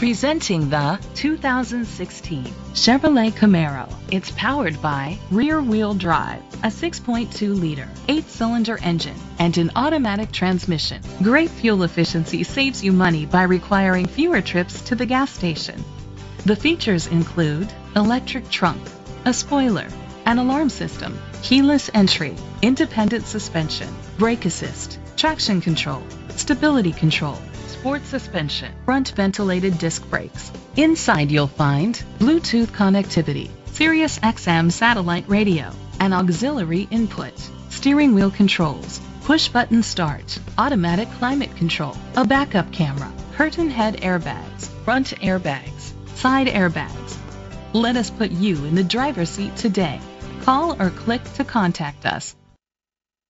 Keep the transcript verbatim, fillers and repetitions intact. Presenting the two thousand sixteen Chevrolet Camaro. It's powered by rear-wheel drive, a six point two liter, eight cylinder engine, and an automatic transmission. Great fuel efficiency saves you money by requiring fewer trips to the gas station. The features include electric trunk, a spoiler, an alarm system, keyless entry, independent suspension, brake assist, traction control, stability control, sport suspension, front ventilated disc brakes. Inside you'll find Bluetooth connectivity, Sirius X M satellite radio, an auxiliary input, steering wheel controls, push button start, automatic climate control, a backup camera, curtain head airbags, front airbags, side airbags. Let us put you in the driver's seat today. Call or click to contact us.